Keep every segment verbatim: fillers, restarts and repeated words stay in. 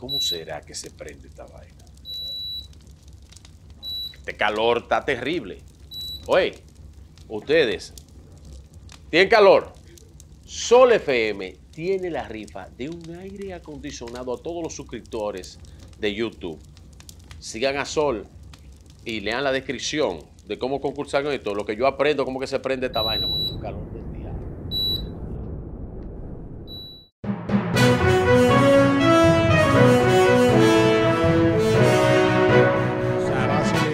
¿Cómo será que se prende esta vaina? Este calor está terrible. Oye, ustedes, ¿tienen calor? Sol F M tiene la rifa de un aire acondicionado a todos los suscriptores de YouTube. Sigan a Sol y lean la descripción de cómo concursar con esto. Lo que yo aprendo, cómo que se prende esta vaina. Con un calor de día.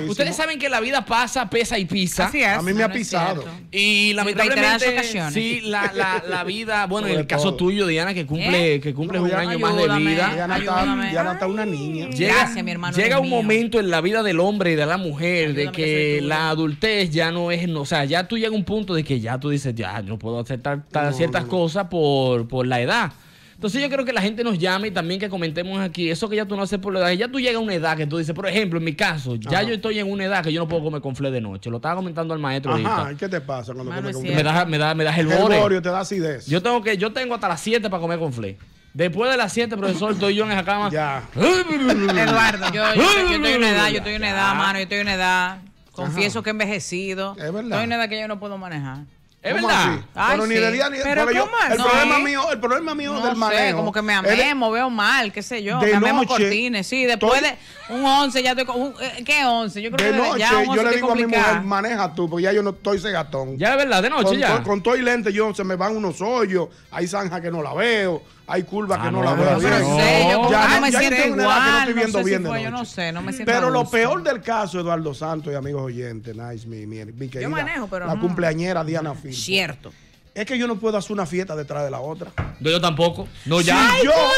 Ustedes saben que la vida pasa, pesa y pisa. Así es. A mí me ha pisado. Y lamentablemente, sí, la, la, la vida, bueno, en el caso tuyo, Diana, que cumple, ¿Eh? que cumple un año más de vida. Diana está, Diana está una niña. Llega, Gracias, mi hermano. Llega un mío. momento en la vida del hombre y de la mujer ayúdame, de que, que la adultez ya no es, no, o sea, ya tú llegas a un punto de que ya tú dices, ya, yo no puedo hacer tal, tal, no, ciertas no. cosas por, por la edad. Entonces yo creo que la gente nos llame y también que comentemos aquí eso que ya tú no haces por la edad. Ya tú llegas a una edad que tú dices, por ejemplo, en mi caso, ya Ajá. yo estoy en una edad que yo no puedo comer conflé de noche. Lo estaba comentando al maestro Ajá, ahorita. ¿Qué te pasa cuando comes conflé? Me das me da, me da el borio. El borio te da acidez. Yo tengo, que, yo tengo hasta las siete para comer conflé. Después de las siete, profesor, estoy yo en esa cama. Ya. Eduardo, yo, yo, yo estoy en una edad, yo estoy en una edad, mano, yo estoy en una edad. Confieso Ajá. que he envejecido. Es verdad. Estoy en una edad que yo no puedo manejar. Es verdad. Ay, pero sí. ni de día ni de pero yo, El no, problema eh. mío, el problema mío no del manejo. Sé, como que me amemo, veo mal, qué sé yo. De me amemo noche, cortines. Sí, después estoy... de un once ya estoy. Un, ¿Qué once? Yo creo de que noche, ya un once yo le digo complicado. a mi mujer, maneja tú, porque ya yo no estoy cegatón. Ya es verdad, de noche con, ya. Con, con todo y lente, yo se me van unos hoyos, hay zanjas que no la veo. Hay curvas ah, que no, no la veo. Pero no. sé, yo ya, no me ya siento igual. No estoy viendo bien. Yo no sé, no me siento Pero lo peor del caso, Eduardo Santos y amigos oyentes, nice, mi, mi, mi querida. Yo manejo, pero. La no. cumpleañera Diana Filpo. Cierto. Es que yo no puedo hacer una fiesta detrás de la otra. No, yo tampoco. No, ya. Ay, yo, yo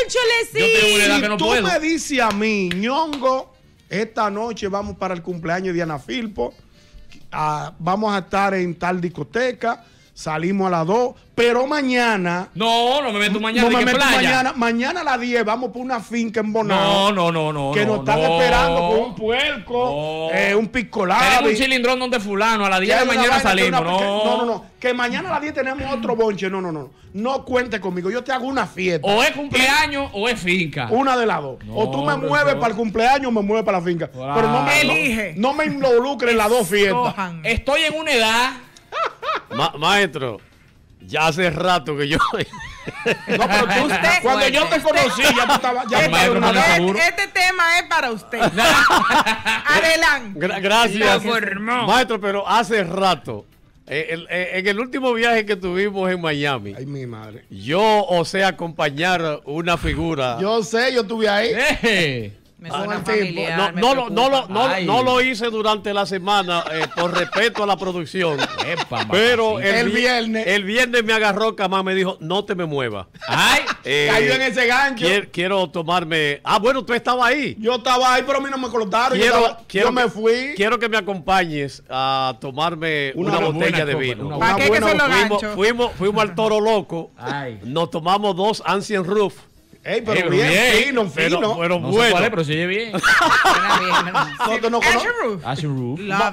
tengo una edad si que no tú puedo. me dices a mí, ñongo, esta noche vamos para el cumpleaños de Diana Filpo. A, vamos a estar en tal discoteca. Salimos a las dos, pero mañana... No, no me meto mañana. No me meto playa. mañana. Mañana a las diez vamos por una finca en Bonao. No, no, no, no. Que nos no, están no, esperando con un puerco, no, eh, un piscolado. Tenemos un cilindrón donde fulano. A las diez de la mañana salimos. Una, no. Que, no, no, no. Que mañana a las diez tenemos otro bonche. No, no, no. No cuente conmigo. Yo te hago una fiesta. O es cumpleaños y... o es finca. Una de las dos. No, o tú me no, mueves no. para el cumpleaños o me mueves para la finca. Wow. Pero no me, Elige. No, no me involucres en las dos fiestas. Estoy en una edad... Ma maestro, ya hace rato que yo... No, pero tú, usted, cuando bueno, yo te conocí, usted, ya tú estabas... Este, este tema es para usted. Adelante. Gra gracias. Maestro, pero hace rato, en, en, en el último viaje que tuvimos en Miami, Ay, mi madre. yo osé acompañar una figura... Yo sé, yo estuve ahí. Eh. Me suena familiar, no, me no, lo, no, lo, no, no lo hice durante la semana eh, por respeto a la producción. Epa, pero el, el viernes el viernes me agarró Camá, me dijo, no te me muevas. Ay, eh, cayó en ese gancho. Quiero, quiero tomarme. Ah, bueno, tú estabas ahí. Yo estaba ahí, pero a mí no me cortaron. Quiero, yo, estaba, quiero yo me fui. Quiero que me acompañes a tomarme una, una botella de vino. ¿Para qué que se lo gancho? Fuimos, fuimos, fuimos al Toro Loco. Ay. Nos tomamos dos Ancient Roof. Ey, pero, pero bien, bien, fino, fino. Pero, pero no bueno. sé cuál es, pero se oye bien.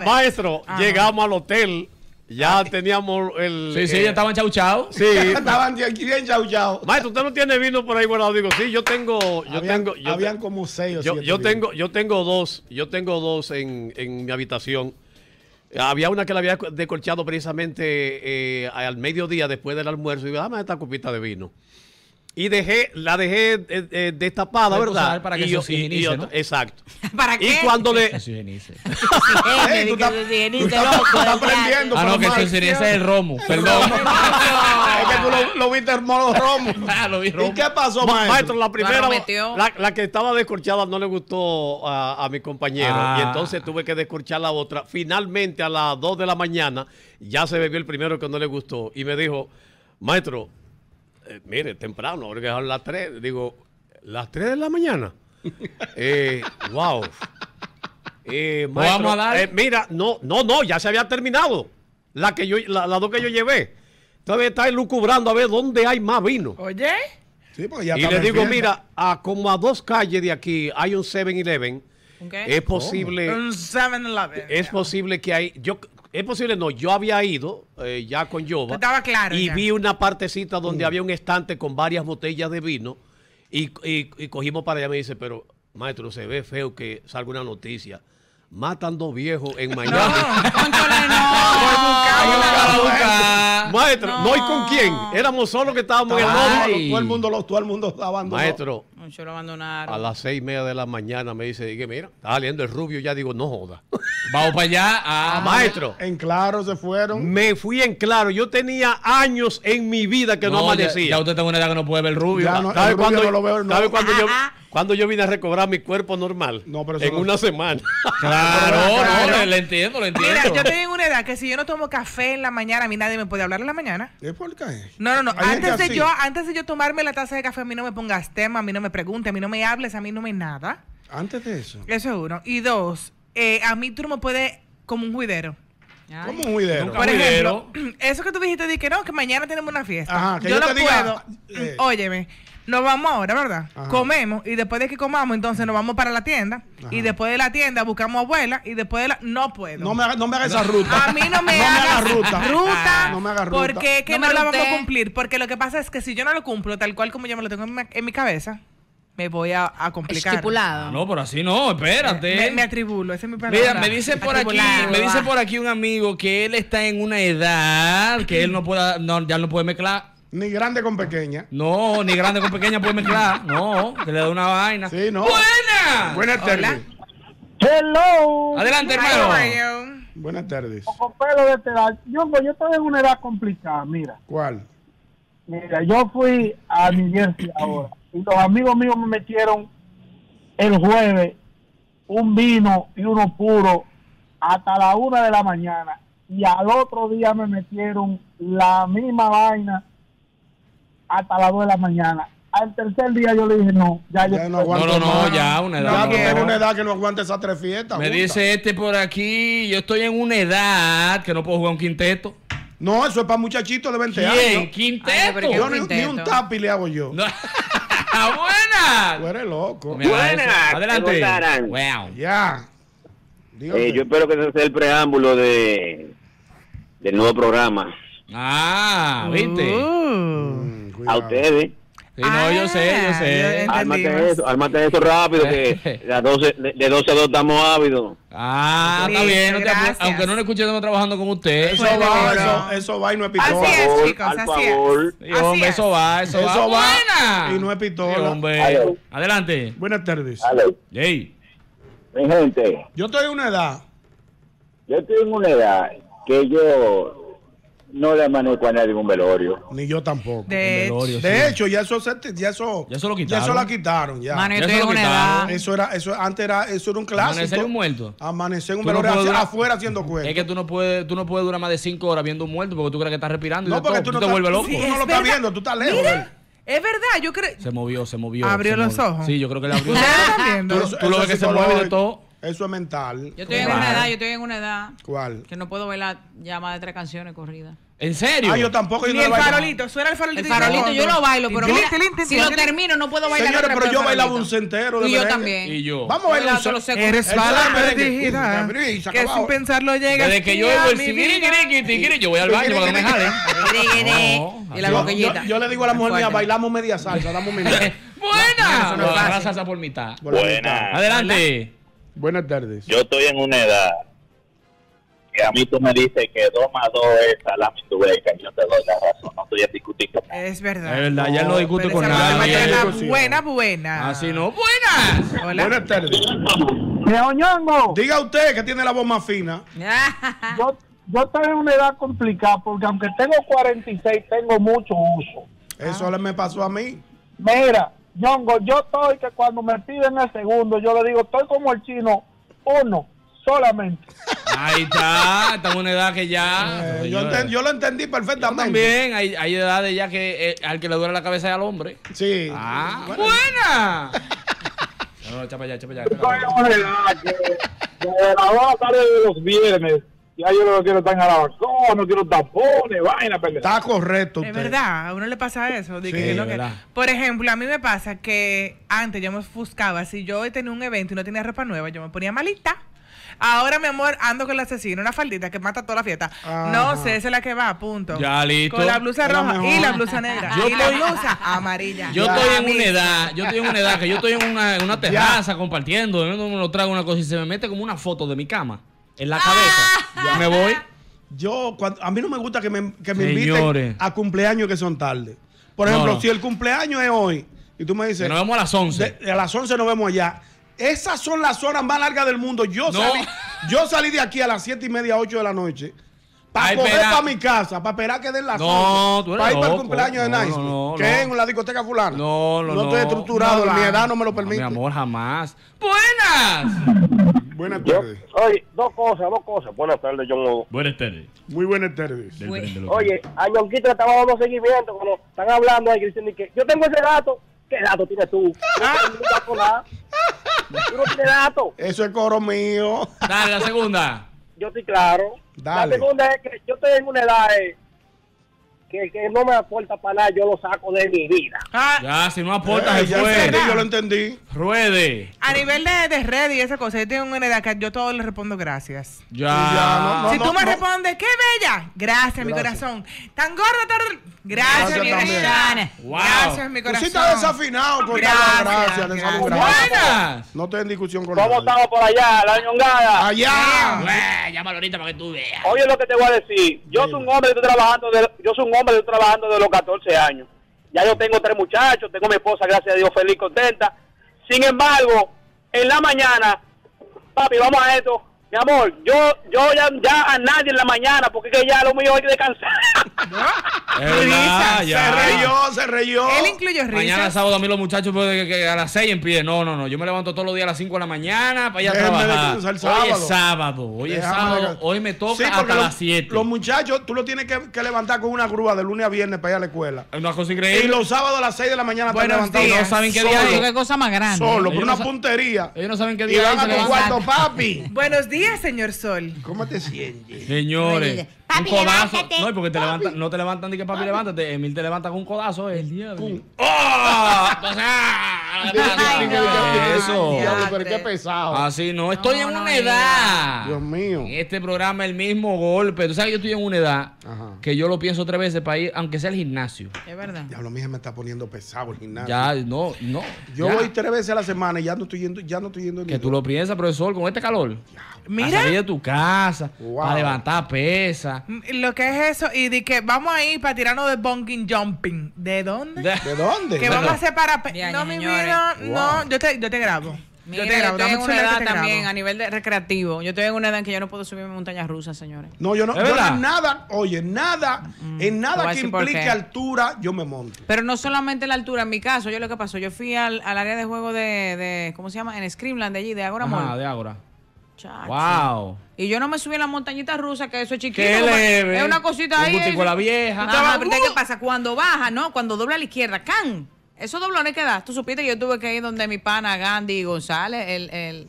Maestro, ah. llegamos al hotel, ya Ay. teníamos el... Sí, eh, sí, ya estaban chauchados. Sí. estaban bien chauchados. Maestro, ¿usted no tiene vino por ahí? Bueno, digo, sí, yo tengo... Yo habían, tengo yo habían como seis o yo, siete yo tengo, yo tengo dos, yo tengo dos en, en mi habitación. Había una que la había descolchado precisamente eh, al mediodía después del almuerzo. Y digo, dame esta copita de vino. Y dejé, la dejé eh, destapada, ¿verdad? Para que y, se oxigenice, y, y, y, ¿no? Exacto. ¿Para qué? Y cuando le... Que se oxigenice. Ey, tú, que se oxigenice, tú, loco, tú estás aprendiendo. Ah, no, que se oxigenice es el romo. Perdón. Es que tú lo, lo viste hermano romo. Ah, lo vi romo. ¿Y qué pasó, maestro? Maestro, la primera... La, la que estaba descorchada no le gustó a, a mi compañero. Ah. Y entonces tuve que descorchar la otra. Finalmente, a las dos de la mañana, ya se bebió el primero que no le gustó. Y me dijo, maestro... Eh, mire, temprano, porque son las tres. Digo, ¿las tres de la mañana? Eh, wow. Eh, maestro, vamos a dar. Eh, mira, no, no, no, ya se había terminado. La que yo, la, la dos que yo llevé. Entonces está lucubrando a ver dónde hay más vino. Oye. Sí, pues ya y le digo, mira, a, como a dos calles de aquí hay un seven eleven. Okay. Es posible. Un seven eleven. Es posible que hay. Yo, Es posible, no, yo había ido eh, ya con Jova. Estaba claro. Y ya vi una partecita donde mm. había un estante con varias botellas de vino. Y, y, y cogimos para allá. Me dice, pero maestro, se ve feo que salga una noticia. Matan dos viejos en Miami. No, controle, no. Maestro, no. no, ¿y con quién? Éramos solos que estábamos en el norte. Todo el mundo lo, todo el mundo está abandonado. Maestro, mucho lo abandonaron. A las seis y media de la mañana me dice, dije, mira, está saliendo el rubio, ya digo, no joda. Vamos para allá. Ah, maestro. En Claro se fueron. Me fui en Claro. Yo tenía años en mi vida que no, no amanecía. Ya, ya usted tiene una edad que no puede ver el rubio. No, ¿Sabe el cuando, rubio no lo veo, no. ¿Sabe cuando yo? Cuando yo vine a recobrar mi cuerpo normal. No, pero en no... una semana. Claro, no, no, le entiendo, le entiendo. Mira, yo tengo una edad que si yo no tomo café en la mañana, a mí nadie me puede hablar en la mañana. ¿Es por qué? No, no, no. Antes de, yo, antes de yo tomarme la taza de café, a mí no me pongas tema, a mí no me preguntes, a mí no me hables, a mí no me nada. Antes de eso. Eso es uno. Y dos, eh, a mí tú no me puedes como un juidero. Ay. Como un juidero. Por ejemplo, eso que tú dijiste, de que no, que mañana tenemos una fiesta. Ajá, que yo, yo no te puedo. Diga, eh. Óyeme. Nos vamos ahora, ¿verdad? Ajá. Comemos y después de que comamos, entonces nos vamos para la tienda. Ajá. Y después de la tienda buscamos a abuela y después de la... No puedo. No me hagas no haga esa ruta. A mí no me, no hagas me haga ruta. ruta. No me hagas ruta. Porque que no, no la vamos a cumplir. Porque lo que pasa es que si yo no lo cumplo tal cual como yo me lo tengo en mi, en mi cabeza... Me voy a, a complicar. Estipulado. No, pero así no, espérate. Me, me atribulo, esa es mi palabra. Mira, me dice por aquí, me dice por aquí un amigo que él está en una edad que él no pueda, no, ya no puede mezclar. Ni grande con pequeña. No, ni grande con pequeña puede mezclar. No, se le da una vaina. Sí, no. Buena. Buenas tardes. Hello. Adelante, hermano. Buenas tardes. Con pelo de esta edad. Yo, yo estoy en una edad complicada, mira. ¿Cuál? Mira, yo fui a New Jersey ahora. Y los amigos míos me metieron el jueves un vino y uno puro hasta la una de la mañana. Y al otro día me metieron la misma vaina hasta las dos de la mañana. Al tercer día yo le dije, no, ya, ya yo no aguanto. No, no, no, ya, una edad. Ya, no, no. una edad que no aguante esas tres fiestas. Me juntas. Dice este por aquí, yo estoy en una edad que no puedo jugar un quinteto. No, eso es para muchachitos de veinte años. ¿Quién? ¿Quinteto? Ay, yo quinteto. Ni, ni un tapi le hago yo. No. ¡Buena! Tú eres loco. Buena. Adelante. Wow. Ya. Eh, yo espero que ese sea el preámbulo de del nuevo programa. Ah, ¿viste? Uh, A ustedes. Sí, no, ah, yo sé, yo sé. Ármate eso, ármate eso rápido, que las doce, de doce a dos estamos ávidos. Ah, está bien. No te apures, aunque no lo escuché, estamos trabajando con usted. Eso bueno, va, eso, eso va y no es pistola. Así es, chicos, al así favor. Es. Sí, hombre, eso va, eso, eso va. va. Y no es pistola. Sí, hombre. Hello. Adelante. Buenas tardes. Hey. Mi gente. Yo estoy en una edad. Yo estoy en una edad que yo... No le amanezco a nadie en un velorio. Ni yo tampoco. De, velorio, de sí. hecho, ya eso, ya eso, ya eso lo quitaron. Ya eso la quitaron, ya. Mano, ya eso, lo quitaron. eso era, eso antes era, eso era un clásico. Amanecer un muerto. Amanecer un tú velorio no hacia, durar, afuera haciendo cuentas. Es que tú no puedes, tú no puedes durar más de cinco horas viendo un muerto porque tú crees que estás respirando. No, y porque todo, tú, tú no te vuelves loco. Sí, tú no lo estás viendo, tú estás lejos. Mira. Es verdad, yo creo. Se movió, se movió. Abrió se los movió. ojos. Sí, yo creo que le abrió los ojos. Tú, tú lo ves que se mueve de todo. Eso es mental. Yo estoy en una edad, yo estoy en una edad. ¿Cuál? Que no puedo bailar ya más de tres canciones corridas. ¿En serio? Ah, yo tampoco. Yo Ni no el bailo. farolito, suena el farolito. El farolito, yo lo bailo, pero mira, si lo termino no puedo bailar. Señores, pero yo bailaba un centero de merengue. Y yo también. Y yo. Vamos a bailar un centero. Eres palabra dirigida, que sin pensarlo llega. Desde que yo oigo el siquiri, yo voy al baño para que me jalen. Y la boquillita. Yo le digo a la mujer mía, bailamos media salsa, damos media. Buena. No, la salsa por mitad. Buena. Adelante. Buenas tardes. Yo estoy en una edad que a mí tú me dices que dos más dos es salami tu breca y yo te doy la razón. No estoy a discutir con nadie. Es verdad. Es verdad, no, ya no discuto con nadie. Buena, buena. Así no. Buenas. Hola. Buenas tardes. Ñongo. Diga usted que tiene la voz más fina. yo, yo estoy en una edad complicada porque aunque tengo cuarenta y seis, tengo mucho uso. Eso ah. me pasó a mí. Mira. Ñongo, yo estoy que cuando me piden el segundo, yo le digo, estoy como el chino, uno, solamente. Ahí está, está en una edad que ya... Eh, yo, enten, yo lo entendí perfectamente. También hay, hay edades ya que eh, al que le duele la cabeza es al hombre. Sí. Ah, bueno. ¡Buena! No, no, chapa ya, chapa ya. Estoy en una edad que de la hora tarde de los viernes, ya yo no quiero estar en la vacuna, no quiero tapones, vaina, pendeja. Está correcto usted. Es verdad, a uno le pasa eso. De sí, que es lo que... Por ejemplo, a mí me pasa que antes yo me ofuscaba. Si yo tenía un evento y no tenía ropa nueva, yo me ponía malita. Ahora, mi amor, ando con el asesino. Una faldita que mata toda la fiesta. Ajá. No sé, esa es la que va, punto. Ya, listo. Con la blusa roja y la blusa negra. Yo y estoy... la blusa amarilla. Yo ya, estoy en una edad, yo estoy en una edad que yo estoy en una, en una terraza ya. compartiendo. Yo no me lo trago una cosa y se me mete como una foto de mi cama en la cabeza. Ah. Ya me voy. Yo, cuando, a mí no me gusta que me, que me inviten a cumpleaños que son tarde. Por ejemplo, no, no. si el cumpleaños es hoy y tú me dices... Que nos vemos a las once. De, a las once nos vemos allá. Esas son las horas más largas del mundo. Yo, no. salí, yo salí de aquí a las siete y media, ocho de la noche para Ay, coger para mi casa, para esperar que den las no, once, para ir para el cumpleaños de Nice. No, no, no, que no. en la discoteca fulana. No, no, no. estoy estructurado, no, mi edad no me lo permite. No, mi amor, jamás. ¡Buenas! Buenas tardes. Yo, oye, dos cosas, dos cosas. Buenas tardes, John Lobo. Buenas tardes. Muy buenas tardes. Muy. Oye, a Ñonquito le estaba dando seguimiento cuando están hablando ahí, Christian Nick. Yo tengo ese gato. ¿Qué gato tienes tú? No, nada. Tú no tienes gato. Eso es coro mío. Dale, la segunda. Yo estoy claro. Dale. La segunda es que yo estoy en una edad eh, que, que no me aporta para nada, yo lo saco de mi vida. Ah, ya, si no aporta, eh, ya entendí, yo lo entendí. Ruede. A nivel de, de red y esa cosa, yo tengo una edad que yo todo le respondo gracias. Ya. ya no, no, si tú no, me no. respondes, qué bella. Gracias, gracias, mi corazón. Tan gorda, tan... Gracias, gracias, mi corazón. Wow. Gracias, mi corazón. Tú sí estás desafinado con gracias, gracias, gracias. Buenas. No estoy en discusión con nadie. ¿Cómo estamos por allá? La ñongada. Allá. Ué, llámalo ahorita para que tú veas. Oye, lo que te voy a decir. Yo Dime. soy un hombre que estoy trabajando. De, yo soy un hombre que estoy trabajando desde los catorce años. Ya yo tengo tres muchachos. Tengo a mi esposa, gracias a Dios, feliz, contenta. Sin embargo, en la mañana, papi, vamos a esto. Mi amor, yo, yo ya, ya a nadie en la mañana, porque que ya lo mío hay que descansar. Risa, se reyó, se reyó. Él incluyó risa. Mañana sábado a mí los muchachos que, que a las seis empiezan. No, no, no. Yo me levanto todos los días a las cinco de la mañana para ir a trabajar. Hoy es sábado. Hoy es sábado. Hoy me toca sí, hasta las siete. Los muchachos, tú lo tienes que, que levantar con una grúa de lunes a viernes para ir a la escuela. Una cosa increíble. Y los sábados a las seis de la mañana están levantados. No saben qué día es. Qué cosa más grande. Solo, por una puntería. Ellos no saben qué día es. Y van a tu cuarto, papi. Buenos días, señor Sol. ¿Cómo te sientes? Señores. Papi, un codazo. Levántate, no, porque te levantan, no te levantan ni que papi, papi. levántate. Emil te levanta con un codazo el día. ¡Oh! Eso. Pero qué pesado. Así no, estoy no, en no, una edad. Dios mío. En este programa el mismo golpe. Tú sabes que yo estoy en una edad Ajá. que yo lo pienso tres veces para ir, aunque sea al gimnasio. Es verdad. Ya lo mismo me está poniendo pesado el gimnasio. Ya, no, no. Yo ya. voy tres veces a la semana y ya no estoy yendo, ya no estoy yendo. Que tú lo piensas, profesor, con este calor. Ya. Mira. Para salir de tu casa, wow. para levantar pesas. Lo que es eso, y de que vamos a ir para tirarnos de bunking jumping. ¿De dónde? ¿De, ¿De dónde? Que vamos a hacer para... Ya, no, mi vida, wow. no, yo te, yo te grabo. Mira, yo te grabo. Yo estoy en una edad también, grabo. a nivel de recreativo. Yo estoy en una edad en que yo no puedo subirme montañas rusas, señores. No, yo no, yo en nada, oye, nada, mm, en nada que implique altura, yo me monto. Pero no solamente la altura, en mi caso, yo lo que pasó, yo fui al, al área de juego de, de, ¿cómo se llama? En Dreamland, de allí, de Ágora Mall. Ah, de Ágora. Chacho. Wow. Y yo no me subí en la montañita rusa, que eso es chiquito. Qué leve. Es una cosita ahí. Un con la vieja. Ajá, pero uh. ¿qué pasa? Cuando baja, ¿no? Cuando dobla a la izquierda, can. Esos doblones que das. Tú supiste que yo tuve que ir donde mi pana Gandhi González, el... el...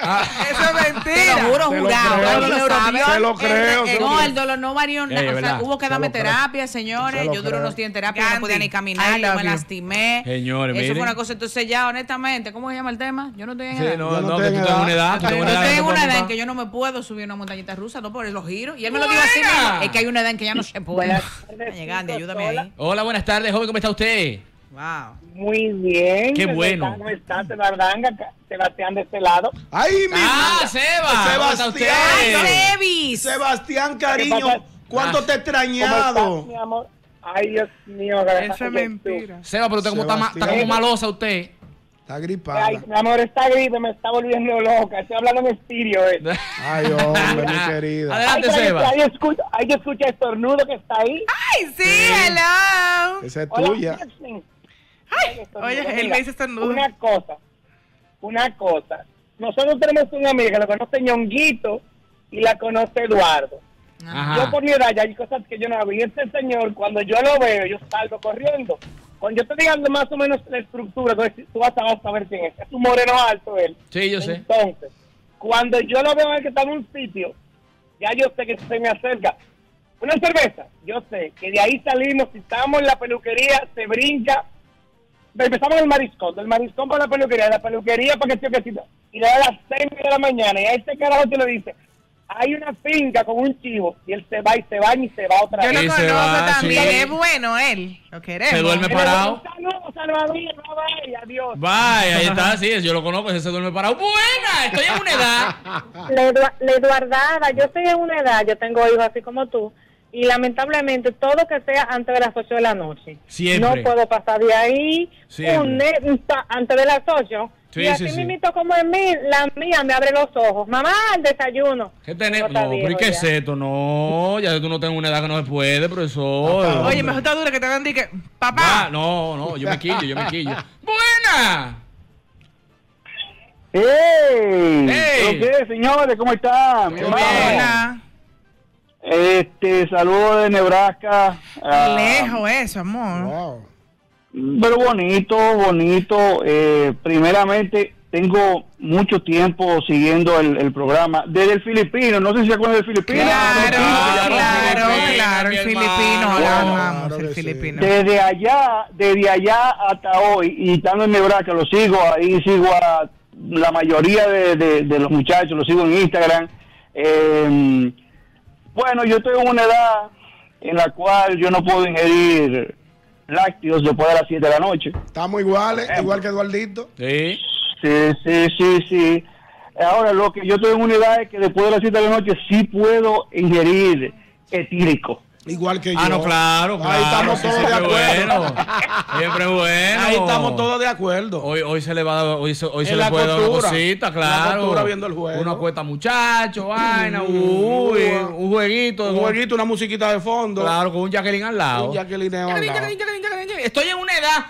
Ah. Eso es mentira. Te lo juro, jurado. Se lo creo. Se lo creo el, el, el, no, el dolor no varió nada. Eh, o sea, hubo que darme terapia, señores. Yo duré unos días en terapia, Gandhi. no podía ni caminar, yo me lastimé. Señores, Eso miren. fue una cosa. Entonces, ya, honestamente, ¿cómo se llama el tema? Yo no estoy en edad. Sí, no, no, no, que tú estás en una edad. Yo estoy en una edad en que yo no me puedo subir a una montañita rusa, no por los giros. Y él me lo dijo así, mismo. Es que hay una edad en que ya no se puede. Gandhi, ayúdame ahí. Hola, buenas tardes, joven, ¿cómo está usted? Wow. Muy bien. Qué bueno. ¿Cómo está Sebastián de este lado? ¡Ay, mi ¡Ah, vida. Seba! ¡Sebastián! Ay, ¡Sebastián, cariño! ¿Cuánto ah. te he extrañado? Está, mi amor? ¡Ay, Dios mío! Eso es mentira. Seba, pero usted como está, está como malosa usted. Está gripada. Ay, mi amor, esta gripe me está volviendo loca. Estoy hablando en estirio. Eh. Ay, hombre, mi querida. Adelante, ay, Seba. Ahí escucha, escucha estornudo que está ahí. ¡Ay, sí! sí. ¡Hello! Esa es Hola, tuya. ¿sí? Ay, oye, él Mira, me dice estornudo. Una cosa, una cosa. Nosotros tenemos una amiga que la conoce Ñonguito y la conoce Eduardo. Ajá. Yo por mi edad ya hay cosas que yo no vi. Este señor, cuando yo lo veo, yo salgo corriendo. Cuando yo te diga más o menos la estructura, tú vas a saber quién es. Es un moreno alto él. Sí, yo Entonces, sé. Entonces, cuando yo lo veo a él que está en un sitio, ya yo sé que se me acerca. Una cerveza, yo sé que de ahí salimos, si estamos en la peluquería, se brinca. Empezamos en el mariscón, del mariscón para la peluquería, de la peluquería para que esté que Y le da las seis de la mañana y a este carajo se le dice, hay una finca con un chivo, y él se va y se va y se va otra vez. Yo lo conozco va, también, sí. Es bueno él, lo queremos. Se duerme parado. Saludos, Salvador, no vaya, adiós. Vaya, ahí está, sí, yo lo conozco, ese se duerme parado. Buena, estoy en una edad. La Eduardada, yo estoy en una edad, yo tengo hijos así como tú, y lamentablemente todo que sea antes de las ocho de la noche. Siempre. No puedo pasar de ahí, un, antes de las ocho. Sí, y así sí, sí. Mismo como en mí, la mía me abre los ojos. Mamá, el desayuno. ¿Qué tenemos? No, pero ¿y qué es esto? No, ya tú no tengo una edad que no se puede, profesor. Papá, oye, me gusta dura que te hagan dique. Papá. Ah, no, no, yo me quillo, yo me quillo. ¡Buena! ¡Ey! ¡Ey! ¿Qué, señores? ¿Cómo están? ¡Buena! Este, saludos de Nebraska. Ah, lejos eso, amor. Wow. Pero bonito, bonito. Eh, primeramente, tengo mucho tiempo siguiendo el, el programa. Desde el filipino, no sé si se acuerdan del filipino. Claro, claro, claro, el filipino, claro, el filipino, claro, amamos, claro el filipino. Sí. Desde allá, desde allá hasta hoy, y estando en Nebraska, lo sigo ahí, sigo a la mayoría de, de, de los muchachos, lo sigo en Instagram. Eh, bueno, yo estoy en una edad en la cual yo no puedo ingerir lácteos después de las siete de la noche. Estamos iguales, igual que Eduardito. Sí. Sí, sí, sí, sí. Ahora, lo que yo tengo en una edad es que después de las siete de la noche sí puedo ingerir etílico. Igual que yo. Ah, no, claro, claro. Ahí estamos todos de acuerdo. Siempre bueno. Ahí estamos todos de acuerdo. Hoy, hoy se le va a dar, hoy se, hoy se le puede dar una cosita, claro. Viendo el juego. Uno acuesta muchacho, vaina, uy, un jueguito. Un jueguito, una musiquita de fondo. Claro, con un Jacqueline al lado. Un Jacqueline al lado. Estoy en una edad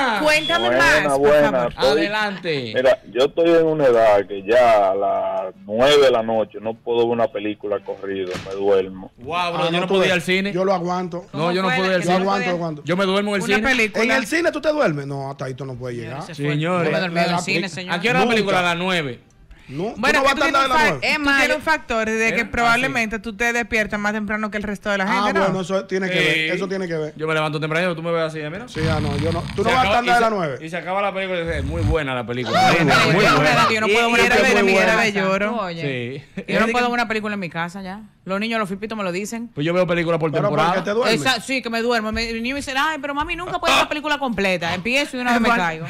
buena. Cuéntame más. Buena. Adelante. Mira, yo estoy en una edad que ya a las nueve de la noche no puedo ver una película corrido, me duermo. Wow, bro, ah, yo no, no puedo ir al cine. Yo lo aguanto. No, no yo no puedo ir al cine. Yo aguanto, aguanto. Yo me duermo en el una cine. Película. ¿En el cine tú te duermes? No, hasta ahí tú no puedes llegar. Señores, no me en el cine, señor. ¿A qué hora la película? A las nueve. No, bueno, tú, no tú, tienes un es tú tienes un factor de que ¿Eh? probablemente ah, sí. tú te despiertas más temprano que el resto de la gente. Ah, ¿no? Bueno, eso tiene que eh. ver. Eso tiene que ver. Yo me levanto temprano, tú me ves así, mira. Sí, ah, no, yo no. Tú se no vas a andar a las nueve. Y se acaba la película. Es muy buena la película. Muy buena. Muy buena. Yo no puedo ver una película. Yo no puedo ver una película en mi casa ya. Los niños, los flipitos me lo dicen. Pues yo veo películas por pero temporada. ¿Por qué te duermes? Sí, que me duermo. Mi niño me dice, ay, pero mami, nunca puedo ver una película completa. Empiezo y una vez me caigo.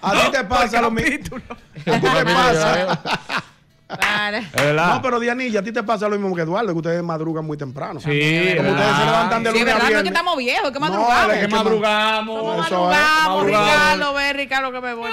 A ti te pasa lo mismo. ¿Qué pasa? Para. No, pero Dianilla, a ti te pasa lo mismo que Eduardo, que ustedes madrugan muy temprano. Sí, como verdad. Ustedes se levantan de lunes sí, a viernes. No es que estamos viejos, es que madrugamos. No, es que madrugamos. Somos madrugamos, Ricalo, ve, Ricalo, que me voy.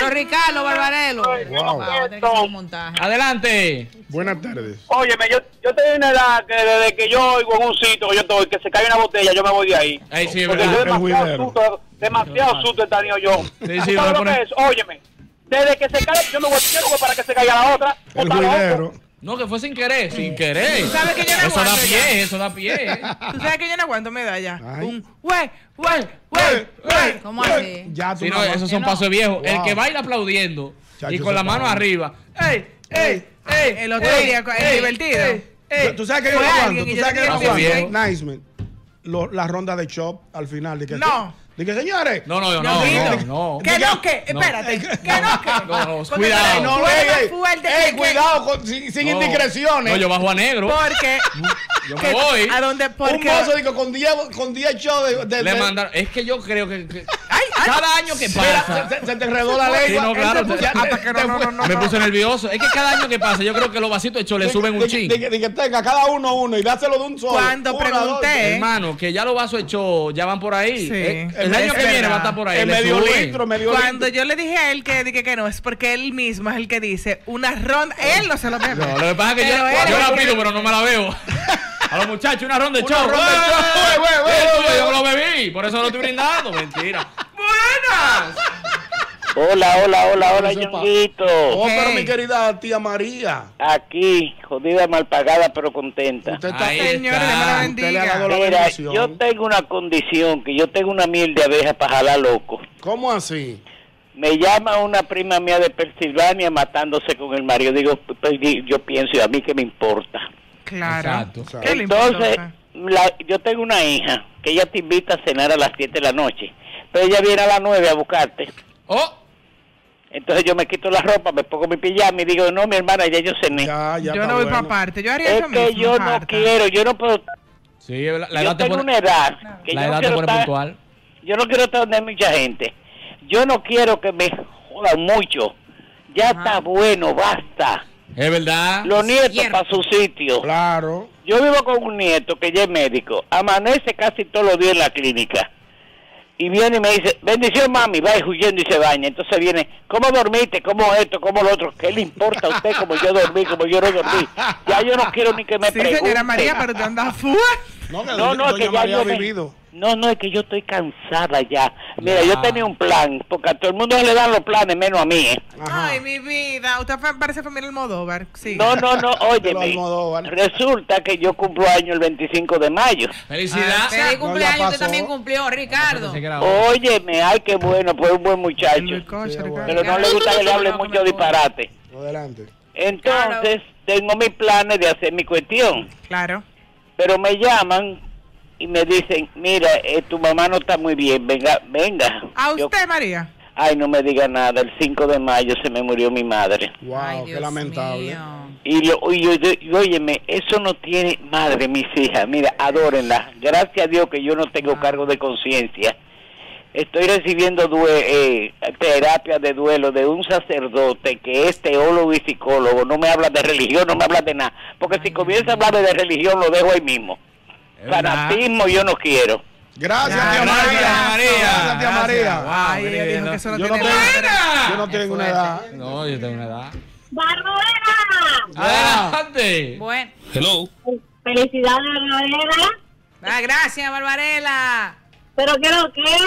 Pero Ricalo, Barbarelo. Wow. Wow, adelante. Buenas tardes. Óyeme, yo, yo tengo una edad que desde que yo oigo en un sitio que yo estoy, que se cae una botella, yo me voy de ahí. Ahí sí, porque verdad. Yo demasiado susto, demasiado susto está niño yo. Sí, sí, ¿sabes lo que es? Óyeme. Desde que se cae, yo me voy a para que se caiga la otra. El juidero. No, que fue sin querer, sin querer. ¿Tú sabes que yo no eso aguanto? Da pie, eso da pie. Tú sabes que yo no aguanto medalla. Un güey, güey, güey, güey. ¿Cómo así? Ya, tú sí, no, no, esos son no. pasos viejos. Wow. El que baila aplaudiendo Chacho y con la mano padre. Arriba. ¡Ey, ey, ey! El otro ey, día, el ey, divertido. Ey, ey. ¿Tú sabes que yo no aguanto? ¿Tú sabes que yo no aguanto? Nice, man. Lo, la ronda de chop al final. De que no. Dije, señores. No, no, yo no. No, no, no. Que no, que. Espérate. No, que no, que. No, no, cuidado. No, ey, ey, ey, cuidado, con, sin, sin no, indiscreciones. No, yo bajo a negro. Porque. Yo me voy. ¿A dónde? Porque. Un mozo, digo, con diez shows de, de. Le de... mandaron. Es que yo creo que. que ay, ay, cada año que pasa. Se, se, se te enredó la lengua. Sí, no, claro. Te, ya, hasta que no, no, no, me puse nervioso. Es que cada año que pasa, yo creo que los vasitos hechos le suben un chin. Dije, que tenga cada uno uno y dáselo de un solo. Cuando pregunté. Hermano, que ya los vasos hechos ya van por ahí. Sí. El año que viene va a estar por ahí. El medio litro, medio cuando litro. Yo le dije a él que, que, que no, es porque él mismo es el que dice una ronda. Él no se lo bebe. No, lo que pasa es que yo, yo la pido, pero no me la veo. A los muchachos, una ronda de chorro. Yo lo bebí, por eso lo estoy brindando. Mentira. ¡Buenas! Hola, hola, hola, hola, Ñonguito. Oh, pero mi querida tía María. Aquí, jodida, mal pagada, pero contenta. Usted está, señora, la bendiga. Mira, yo tengo una condición, que yo tengo una miel de abeja para jalar loco. ¿Cómo así? Me llama una prima mía de Pensilvania matándose con el marido. Digo, yo pienso, a mí qué me importa. Claro. Exacto. Exacto. Entonces, la, yo tengo una hija que ella te invita a cenar a las siete de la noche, pero ella viene a las nueve a buscarte. ¡Oh! Entonces yo me quito la ropa, me pongo mi pijama y digo, no, mi hermana, ya yo cené. Ya, ya yo no voy bueno. para parte. Yo haría es eso mismo, que yo Marta. no quiero, yo no puedo... Sí, la, la yo edad tengo te pone, una edad que la yo edad no te pone estar, puntual. Yo no quiero estar donde hay mucha gente. Yo no quiero que me jodan mucho. Ya Ajá. está bueno, basta. Es verdad. Los nietos Cierto. para su sitio. Claro. Yo vivo con un nieto que ya es médico. Amanece casi todos los días en la clínica. Y viene y me dice, bendición mami, va huyendo y se baña. Entonces viene, ¿cómo dormiste? ¿Cómo esto? ¿Cómo lo otro? ¿Qué le importa a usted cómo yo dormí, cómo yo no dormí? Ya yo no quiero ni que me sí, pregunte. Señora María, pero te andas fuga. No, no, no, que ya yo me, no, no, es que yo estoy cansada ya. Mira, ya. yo tenía un plan, porque a todo el mundo le dan los planes, menos a mí. ¿eh? Ay, mi vida, usted parece familia Modóvar. Sí. No, no, no, óyeme, resulta que yo cumplo año el veinticinco de mayo. ¡Felicidades! ¡Feliz cumpleaños! No, usted también cumplió, Ricardo. Óyeme, ay, qué bueno, pues un buen muchacho. Sí, bueno. Pero no le gusta que le hable mucho disparate. Adelante. Entonces, claro. tengo mis planes de hacer mi cuestión. Claro. Pero me llaman y me dicen, mira, eh, tu mamá no está muy bien, venga, venga. ¿A usted, yo, María? Ay, no me diga nada, el cinco de mayo se me murió mi madre. Wow, ay, qué Dios lamentable. Mío. Y, lo, y, y, y óyeme, eso no tiene madre, mis hijas, mira, adórenla. Gracias a Dios que yo no tengo ah. cargo de conciencia. Estoy recibiendo eh, terapia de duelo de un sacerdote que es teólogo y psicólogo. No me habla de religión, no me habla de nada. Porque si comienza a hablar de religión, lo dejo ahí mismo. Fanatismo yo no quiero. Gracias, tía María. Gracias, tía María. Yo no tengo una edad. No, yo tengo una edad. ¡Barbarela! ¡Adelante! Bueno. Hello. Felicidades, Barbarela. Ah, gracias, Barbarela. ¿Pero qué lo que es?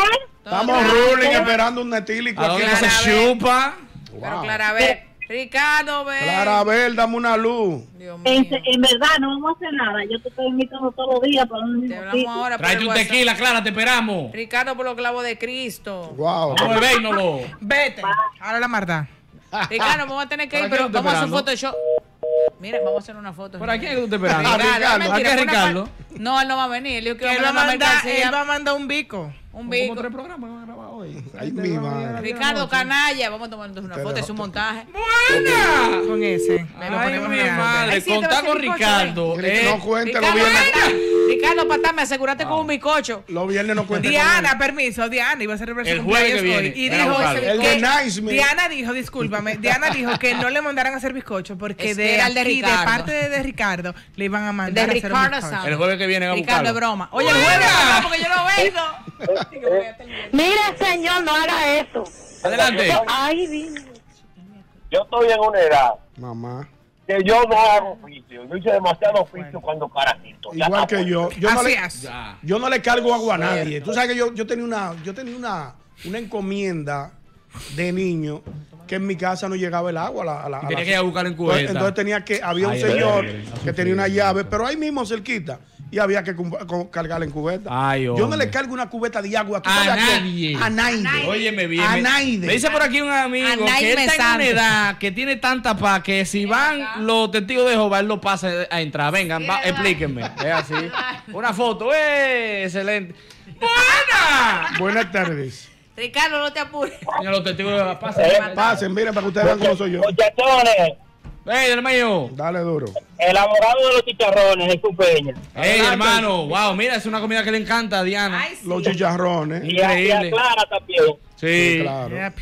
Estamos ruling esperando un netílico aquí que se chupa. Wow. Pero Clarabel, Ricardo, ve. Clarabel, dame una luz. Dios mío. En, en verdad, no vamos a hacer nada. Yo te estoy invitando todos los días para un netílico. Tráete un tequila, Clara, te esperamos. Ricardo por los clavos de Cristo. Wow. Vamos a vernoslo. Vete. Ahora la Marta. Ricardo, vamos a tener que ir, pero vamos a hacer un Photoshop. Mira, vamos a hacer una foto. ¿Por aquí es que tú te esperas? ¿A Ricardo? ¿A qué Ricardo? No, él no va a venir. Él va a mandar, él va a mandar un bico. Un bico. Como tres programas vamos a grabar hoy. Ahí mismo. Ricardo, canalla. Vamos a tomarnos una foto. Es un montaje. ¡Buena! Con ese. Ay, mi madre. Contá con Ricardo. No cuente los viernes. Ricardo, patame, asegúrate con un bicocho. Los viernes no cuente. Diana, permiso. Diana iba a ser el jueves hoy. Y dijo... Diana dijo, discúlpame. Diana dijo que no le mandaran a hacer bizcocho porque de... Y de parte de, de Ricardo le iban a mandar de a hacer Ricardo el jueves que viene a buscarlo. Ricardo, broma. Oye, el jueves, no, porque yo lo vendo. Mira, señor, no haga eso. Adelante. Ay, dime. Yo estoy en una edad, mamá, que yo no hago oficio. Yo hice demasiado oficio bueno. cuando carajito. Igual que yo. Yo no, le, yo no le cargo agua a nadie. Cierto. Tú sabes que yo, yo tenía una, yo tenía una, una encomienda de niño que en mi casa no llegaba el agua. A la, a la, tenía a la... que ir a buscar en cubeta. Entonces, entonces tenía que, había un ay, señor ay, ay, ay, que tenía una llave, pero ahí mismo cerquita, y había que cargarla en cubeta. Ay, yo no le cargo una cubeta de agua a, a nadie. A nadie. Óyeme bien. A nadie. Me dice por aquí un amigo que está en una edad que tiene tanta paz que si van los testigos de Jehová, él lo pasa a entrar. Vengan, va, explíquenme. Es así. Una foto. ¡Eh! Excelente. ¡Buena! Buenas tardes. Ricardo, no te apures. Señor, los testigos de la pasen. Eh, pasen, miren, para que ustedes vean cómo soy yo. Muchachones. Ey, hermano. Dale duro. El abogado de los chicharrones, Jesús Peña. Ey, hermano. Wow, mira, es una comida que le encanta a Diana. Ay, sí. Los chicharrones. Y a, y a Clara también. Sí, sí claro. Yeah,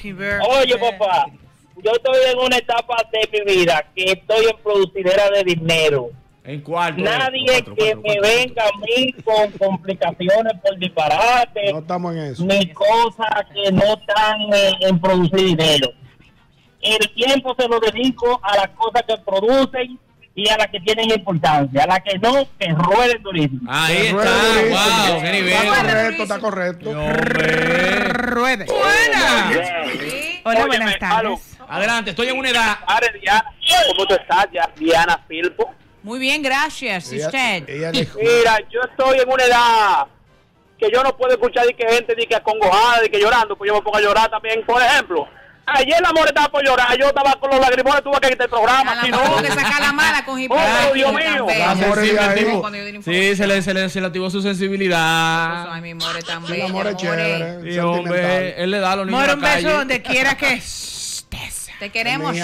oye, papá, yo estoy en una etapa de mi vida que estoy en producidera de dinero. ¿En cuarto? Nadie cuatro, que cuatro, me cuatro, venga cuatro. a mí con complicaciones por disparate. No estamos en eso. Ni cosas que no están en, en producir dinero. El tiempo se lo dedico a las cosas que producen y a las que tienen importancia. A las que no, que rueden durísimo. Ahí está. Wow, wow, qué nivel. Está correcto, está correcto. Ruede. Buena. Sí. Hola, óyeme, buenas tardes. Halo. Adelante, estoy en una edad. ¿Cómo tú estás, Diana Filpo? Muy bien, gracias. Ella, usted. Ella mira, yo estoy en una edad que yo no puedo escuchar de que gente de que acongojada, de que llorando, pues yo me pongo a llorar también. Por ejemplo, ayer la amor estaba por llorar, yo estaba con los lagrimones, tuve que ir este programa. La si la no, tuve que sacar la mala con Jimena. ¡Oh, Dios mío! Sí, se le, se, le, se le activó su sensibilidad. Eso, ay, mi more también. Sí, el amor es chévere. Sí, hombre, él le da a los niños. More un beso donde quiera que esté. Te queremos.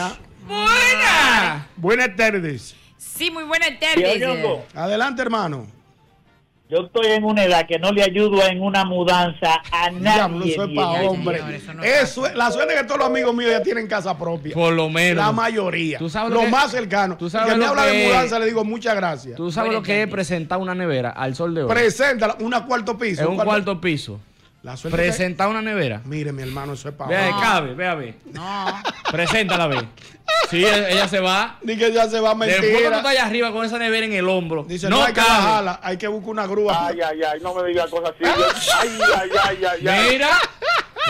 ¡Buena! Buenas tardes. Sí, muy buenas tardes. Yo, adelante, hermano. Yo estoy en una edad que no le ayudo en una mudanza a nadie. Diablo, eso es para hombre. Señor, eso no eso es, la suerte es que todos los amigos míos ya tienen casa propia. Por lo menos. La mayoría. ¿Tú sabes lo que, más cercano? ¿Tú sabes que me habla de mudanza, le digo muchas gracias? ¿Tú sabes lo que es presentar una nevera al sol de hoy? Preséntala, una cuarto piso. Es un cuarto, cuarto piso. La presentar una nevera. Mire, mi hermano, eso es para hombre. Vea, cabe, vea, ve. No. Preséntala, ve. Sí, ella se va. Ni que ella se va a mentir. Después tú estás allá arriba con esa nevera en el hombro. Dice, no, no hay cabe. Que bajarla, hay que buscar una grúa. Ay, ay, ay, no me digas cosas así. Ay, ay, ay, ay, ay. Mira.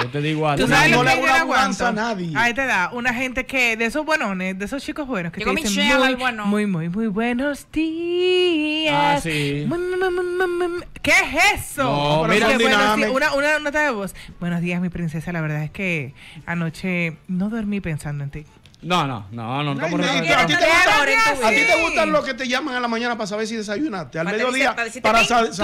Yo te digo algo. No, no le hago una mudanza a nadie. Ahí te da una gente que, de esos buenones, de esos chicos buenos que te dicen muy, bueno. muy, muy, muy buenos días. Ah, sí. Muy, muy, muy, muy, muy. ¿Qué es eso? No, mira, es bueno, una, una nota de voz. Buenos días, mi princesa. La verdad es que anoche no dormí pensando en ti. No, no, no, no. no, no, no, no, no, no. ¿A ti te gustan los que te llaman a la mañana para saber si desayunaste? Al mediodía, para saber si...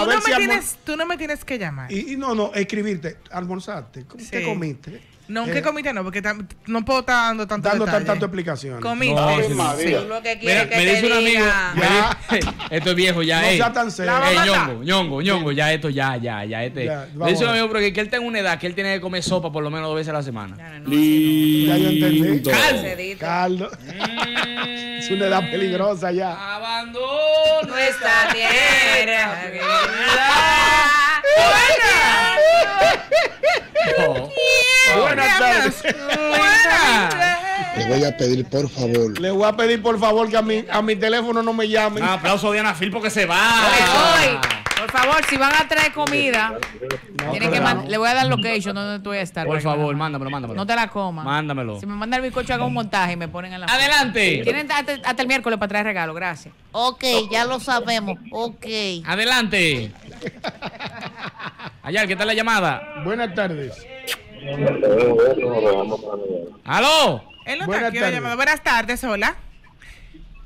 Tú no me tienes que llamar. Y no, no, escribirte, almorzaste, ¿qué comiste? No, ¿qué comiste? No, porque no puedo estar dando tanto dando tantas explicaciones. Comiste. Me dice un amigo, esto es viejo, ya es. No sea tan serio. Ñongo, ñongo, ñongo, ya esto, ya, ya, ya. Me dice un amigo, porque que él tiene una edad que él tiene que comer sopa por lo menos dos veces a la semana. Ya yo entendí. Caldo. Mm. Es una edad peligrosa ya. Abandono esta tierra. Buena. Buenas tardes. Le voy a pedir por favor. Le voy a pedir por favor que a mi, a mi teléfono no me llamen. Un aplauso a Diana Filpo que se va. Hoy, hoy. Por favor, si van a traer comida, no, tienen que no. Le voy a dar location donde tú voy a estar. Por favor, mándamelo, mándamelo. No te la comas. Mándamelo. Si me mandan el bizcocho, hago un montaje y me ponen en la... ¡Adelante! Tienen hasta, hasta el miércoles para traer regalo, gracias. Ok, ya lo sabemos. Ok. ¡Adelante! Ayar, ¿qué tal la llamada? Buenas tardes. ¡Aló! Él no está aquí, la llamada. Buenas tardes, hola.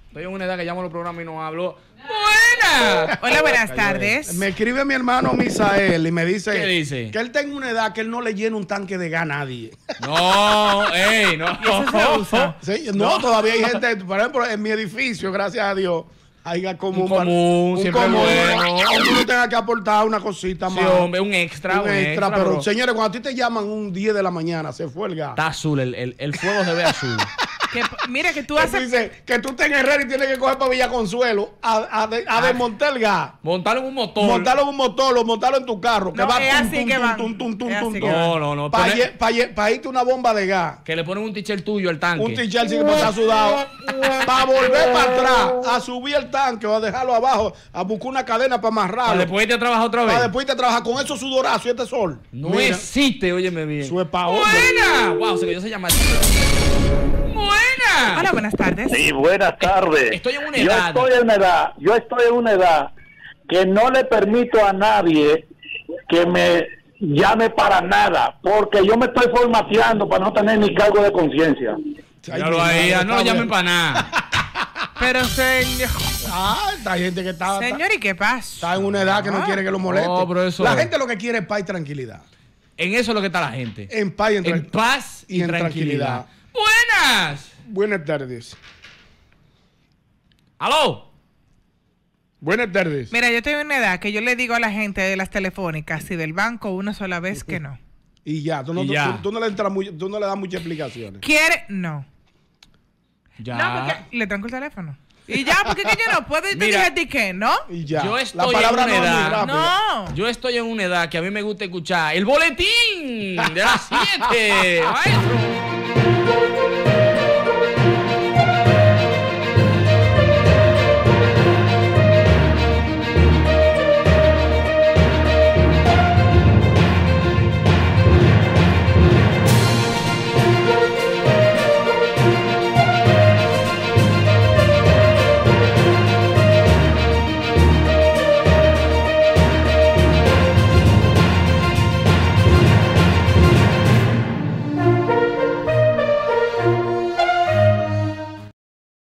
Estoy en una edad que llamo a los programas y no hablo... Buena. Hola, buenas tardes. Me escribe mi hermano Misael y me dice, dice que él tiene una edad que él no le llena un tanque de gas a nadie. No, ey, no. Sí, no, no, todavía hay gente, por ejemplo, en mi edificio, gracias a Dios, hay como un común, siempre común, bueno. Uno tenga que aportar una cosita más. Sí, hombre, un extra, un, un extra, extra. Pero, bro, señores, cuando a ti te llaman un diez de la mañana, se fue el gas. Está azul, el, el, el fuego se ve azul. Que, mira que tú haces... Dice, que tú estés en Herrera y tienes que coger para Villa Consuelo a, a, de, a desmontar el gas. Montarlo en un motor. Montarlo en un motor o montarlo en tu carro. No, que es así que va. No, no, no. Para pa irte una bomba de gas. Que le ponen un t-shirt tuyo al tanque. Un t-shirt sí que está sudado. Para volver para atrás, a subir el tanque o a dejarlo abajo, a buscar una cadena para amarrarlo. Para después irte a trabajar otra vez. Para después irte a trabajar con esos sudorazos y este sol. No mira, existe, óyeme bien. Eso es pa' hombre. ¡Buena! Wow, se quedó ese llamado. Buena. Hola, buenas tardes. Sí, buenas tardes. Estoy en una edad. Yo estoy en una edad, yo estoy en una edad que no le permito a nadie que me llame para nada, porque yo me estoy formateando para no tener ni cargo de conciencia. Ya lo ahí, no lo llamen para nada. Pero señor, ah, hay gente que está... Señor, ¿y qué pasa? Está en una edad que no quiere que lo moleste. No, pero eso... La gente lo que quiere es paz y tranquilidad. En eso es lo que está la gente. En paz y en, en paz y, y en tranquilidad. tranquilidad. Buenas. Buenas tardes. Aló. Buenas tardes. Mira, yo tengo una edad que yo le digo a la gente de las telefónicas y del banco una sola vez que no. Y ya, tú no, tú, ya. Tú, tú no le entras muy, tú no le das muchas explicaciones. ¿Quiere? No. Ya. No, porque le tranco el teléfono. Y ya, porque que yo no puedo y te dije a ti que no. Y ya. Yo estoy la palabra en una edad. No, no. Yo estoy en una edad que a mí me gusta escuchar el boletín de las siete. Maestro.